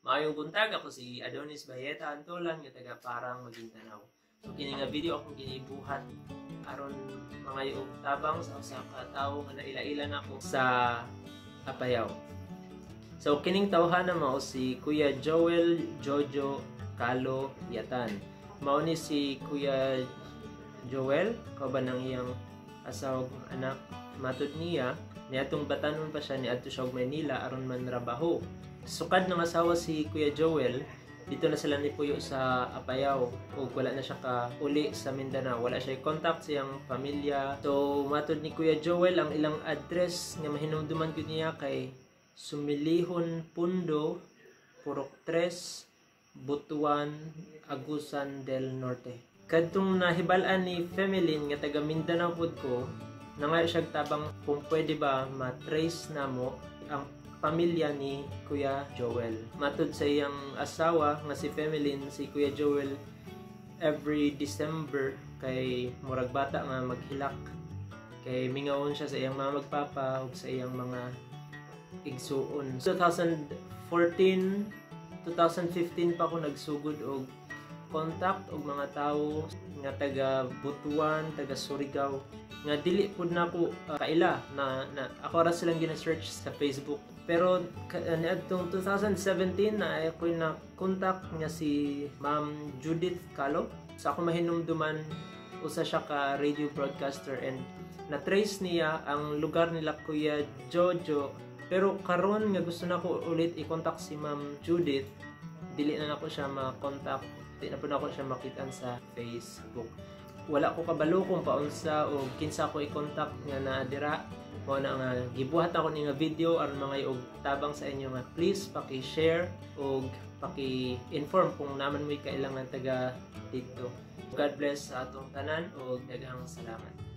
Maayong buntag, ako si Adonis Bayeta Antolan, yung taga-Parang, Maguindanao. So, kini nga video akong ginibuhat aron mga yung tabang sa usang katao nga nailailan ako sa Apayao. So, kining tawhan na mao si Kuya Joel Jojo Calo Yatan. Mao ni si Kuya Joel, kauban ng iyang asawag anak, matod niya, niatong batanon pa siya ni adto sa Manila aron manrabaho. Sukad ng asawa si Kuya Joel, dito na sila ni Puyo sa Apayao o wala na siya ka-uli sa Mindanao. Wala siya i-contact siyang pamilya. So, matod ni Kuya Joel ang ilang address nga mahinumduman ko niya kay Sumilihon Pundo, Purok 3, Butuan, Agusan del Norte. Kadtong nahibalaan ni Femeline nga taga Mindanao pod ko, nangay siya tabang kung pwede ba matrace na mo ang pamilya ni Kuya Joel. Matod sa iyang asawa nga si Femeline, si Kuya Joel every December kay murag bata nga maghilak kay mingawon siya sa iyang mga magpapa ug sa iyang mga igsuon. 2014, 2015 pa ako nagsugod og contact og mga tawo nga taga Butuan, taga Surigao nga dili pud na ko kaila na ako ra silang gina-search sa Facebook. Pero niadtong 2017 na ako na contact nga si Ma'am Judith Calo. Sa ako mahinumduman usa siya ka radio broadcaster and na-trace niya ang lugar nila Kuya Jojo. Pero karon nga gusto na ko ulit i-contact si Ma'am Judith, dili na ako siya ma-contact, dili na pud ako siya makita sa Facebook. Wala ko kabalo kung paunsa o kinsa ko i-contact nga na dira. Mao na nga gibuhat ako ni nga video aron mga og tabang sa inyo nga please paki-share og paki-inform kung naman mo'y kailangan taga dito. God bless sa atong tanan og daghang salamat.